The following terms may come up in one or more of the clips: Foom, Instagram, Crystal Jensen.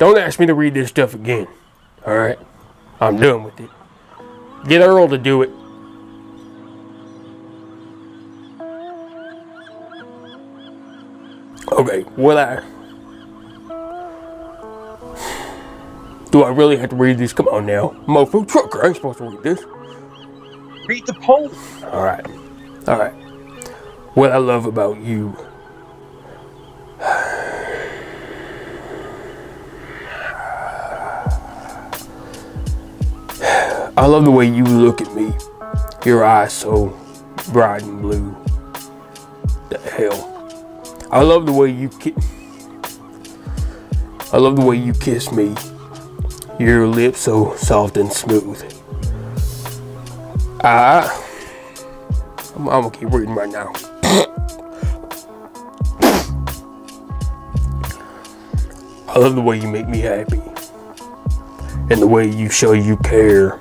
Don't ask me to read this stuff again. Alright? I'm done with it. Get Earl to do it. Okay, do I really have to read this? Come on now. Mofo trucker, I ain't supposed to read this. Read the poem. Alright. Alright. What I love about you. I love the way you look at me. Your eyes so bright and blue. The hell. I love the way you kiss me. Your lips so soft and smooth. I'm gonna keep reading right now. I love the way you make me happy. And the way you show you care.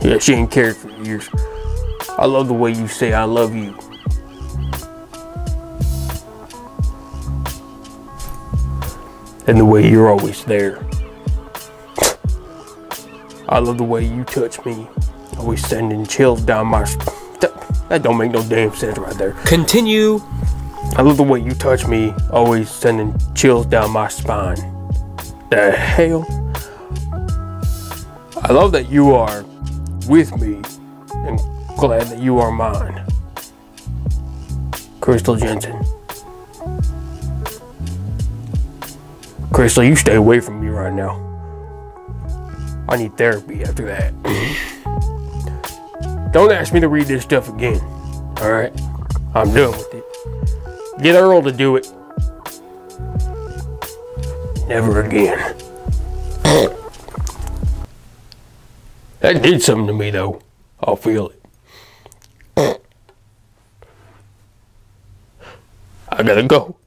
Yeah, she ain't cared for years. I love the way you say I love you. And the way you're always there. I love the way you touch me. Always sending chills down my That don't make no damn sense right there. Continue. I love the way you touch me. Always sending chills down my spine. The hell? I love that you are with me and glad that you are mine. Crystal Jensen. Crystal, you stay away from me right now. I need therapy after that. Don't ask me to read this stuff again. Alright? I'm done with it. Get Earl to do it. Never again. That did something to me though. I'll feel it. I gotta go.